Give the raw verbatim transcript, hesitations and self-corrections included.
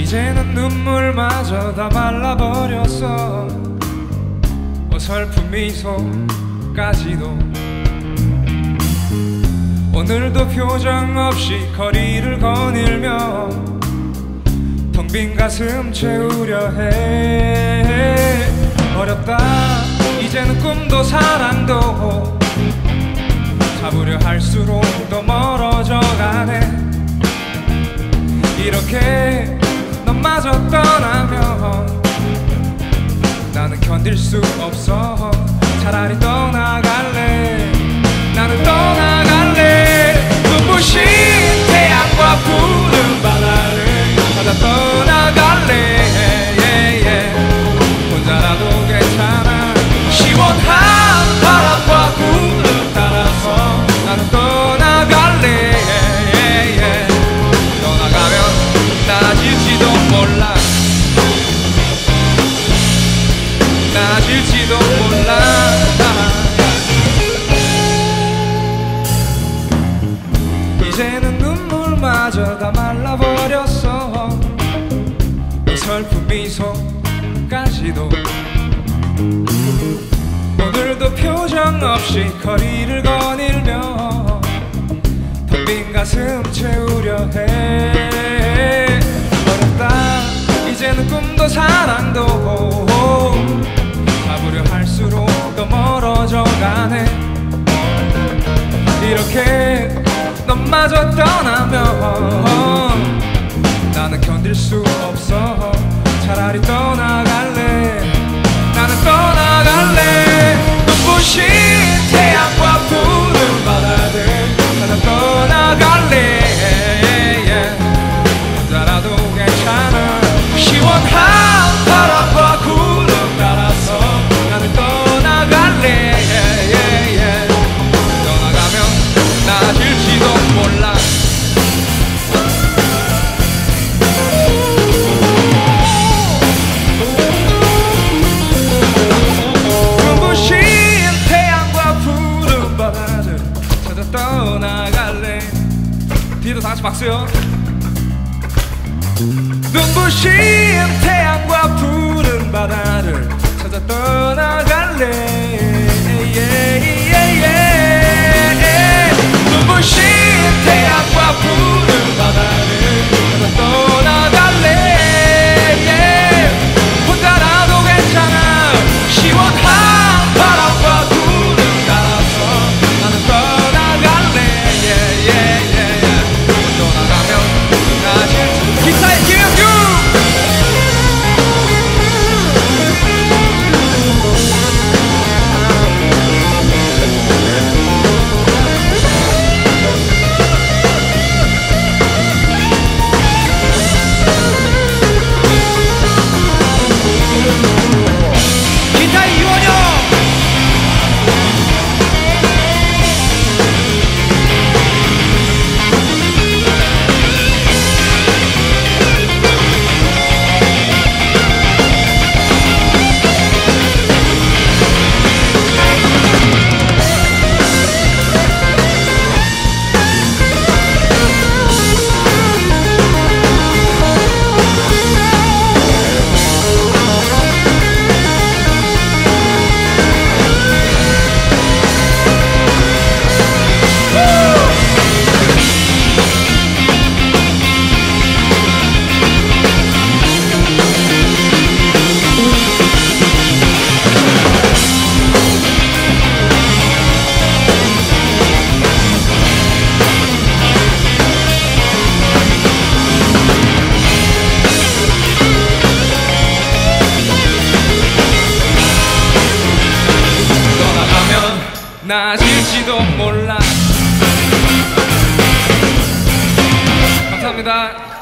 이제는 눈물마저 다 말라버렸어. 어설픈 미소까지도 오늘도 표정 없이 거리를 거닐며 텅 빈 가슴 채우려 해. 어렵다 이제는 꿈도 사랑도 잡으려 할수록 더 멀어져 가네. 이렇게 마저 떠나면 나는 견딜 수 없어. 차라리 떠나갈래. 나는 떠나갈래. 눈부신 태양과 푸른 바다를 받아 떠나갈래. yeah, yeah. 혼자라도 괜찮아. 시원한 바람과 구름 따라서 나는 떠나갈래. yeah, yeah. 떠나가면 나아질지도 몰라. 나아질지도 몰라. 이제는 눈물마저 다 말라버렸어. 어설픈 미소까지도 오늘도 표정 없이 거리를 거닐며 텅 빈 가슴 채우려 해. 이제는 꿈도 사랑도 잡으려 할수록 더 멀어져 가네. 이렇게 넌마저 떠나면 나는 견딜 수 없어. 차라리 떠나갈래. 나는 떠나갈래. 눈부신 태양과 푸른 바다들 나는 떠나갈래. 시원한 바람과 구름 따라서 나는 떠나갈래. yeah, yeah, yeah. 떠나가면 나아질지도 몰라. 눈부신 태양과 푸른 바다들 찾아 떠나갈래. 뒤로 다같이 박수요. 눈부신 태양과 푸른 바다를 찾아 떠나갈래. yeah, yeah, yeah. 눈부신 태양과 푸른 바다를 찾아 떠나갈래. yeah. 혼자라도 괜찮아. 시원한 바람과 구름 따라서 나는 떠나갈래. yeah, yeah, yeah. 떠나가면 나아질. It's like you do. 나아질지도 몰라. 감사합니다.